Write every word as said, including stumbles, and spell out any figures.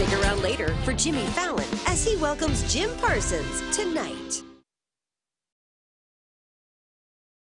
Stick around later for Jimmy Fallon as he welcomes Jim Parsons tonight.